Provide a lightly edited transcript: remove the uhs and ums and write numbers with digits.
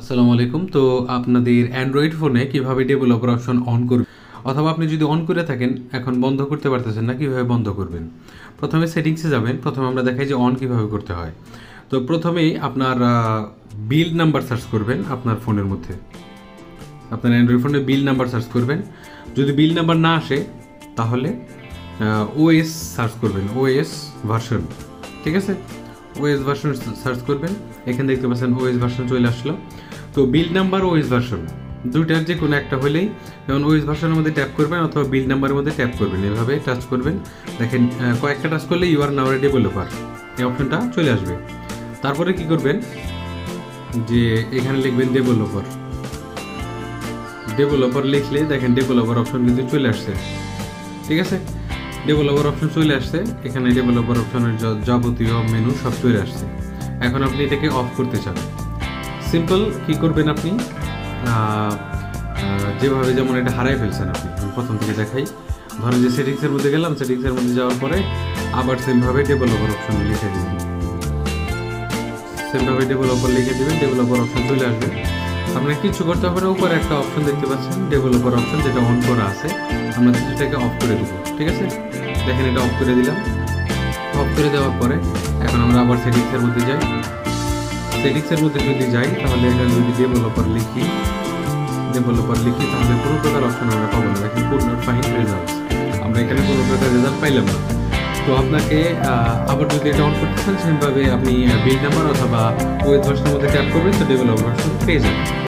আসসালামু আলাইকুম। তো আপনাদের অ্যান্ড্রয়েড ফোনে কীভাবে ডেভেলপার অপশন অন করবেন, অথবা আপনি যদি অন করে থাকেন এখন বন্ধ করতে পারতেছেন না, কীভাবে বন্ধ করবেন? প্রথমে সেটিংসে যাবেন। প্রথমে আমরা দেখাই যে অন কীভাবে করতে হয়। তো প্রথমেই আপনার বিল্ড নাম্বার সার্চ করবেন আপনার ফোনের মধ্যে। আপনার অ্যান্ড্রয়েড ফোনে বিল্ড নাম্বার সার্চ করবেন। যদি বিল্ড নাম্বার না আসে তাহলে ওএস সার্চ করবেন, ওএস ভার্সন। ঠিক আছে, ওএস ভার্সন সার্চ করবেন। এখানে দেখতে পাচ্ছেন ওএস ভার্সন চলে আসলো। তো বিল্ড নাম্বার, ওএস ভার্সন দুইটার যে কোনো একটা হলেই, যেমন ওএস ভার্সনের মধ্যে ট্যাপ করবেন অথবা বিল্ড নাম্বারের মধ্যে ট্যাপ করবেন, এভাবে টাচ করবেন। দেখেন কয়েকটা টাচ করলে you R now A developer, এই অপশনটা চলে আসবে। তারপরে কি করবেন যে এখানে লিখবেন ডেভেলপার। ডেভেলপার লিখলে দেখেন ডেভেলপার অপশন কিন্তু চলে আসছে। ঠিক আছে, ডেভেলপার অপশন চলে আসছে। এখানে ডেভেলপার অপশনের যাবতীয় মেনু সব চলে আসছে। এখন আপনি এটাকে অফ করতে চান। সিম্পল কি করবেন, আপনি যেভাবে যেমন এটা হারাই ফেলছেন, আপনি প্রথম থেকে দেখাই। ধরেন যে সেটিংসের মধ্যে গেলাম, সেটিংসের মধ্যে যাওয়ার পরে আবার সেমভাবে ডেভেলপার অপশন লিখে দিবেন। সেমভাবে ডেভেলপার লিখে দেবেন, ডেভেলপার অপশন চলে আসবে। আপনার কিছু করতে হবে না, উপরে একটা অপশন দেখতে পাচ্ছেন ডেভেলপার অপশন, যেটা অন করা আছে। আমরা সেটাকে অফ করে দেবো। ঠিক আছে, দেখেন এটা অফ করে দিলাম। অফ করে দেওয়ার পরে এখন আমরা আবার সেটিংসের মধ্যে যাই। সেটিংসের মধ্যে যদি যাই তাহলে এখানে যদি ডেভেলপার লিখি তাহলে কোনো প্রকার অপশন আমরা পাবো না। দেখেন কুড নট ফাইন্ড রেজাল্টস, আমরা এখানে কোনো প্রকার রেজাল্ট পাইলাম না। তো আপনাকে আবার যদি এটা অন করতে চান, সেভাবে আপনি বিল্ড নাম্বার অথবা ওয়েব ভার্সনের মধ্যে ট্যাপ করবেন, তো ডেভেলপার ভার্সন পেয়ে যাবেন।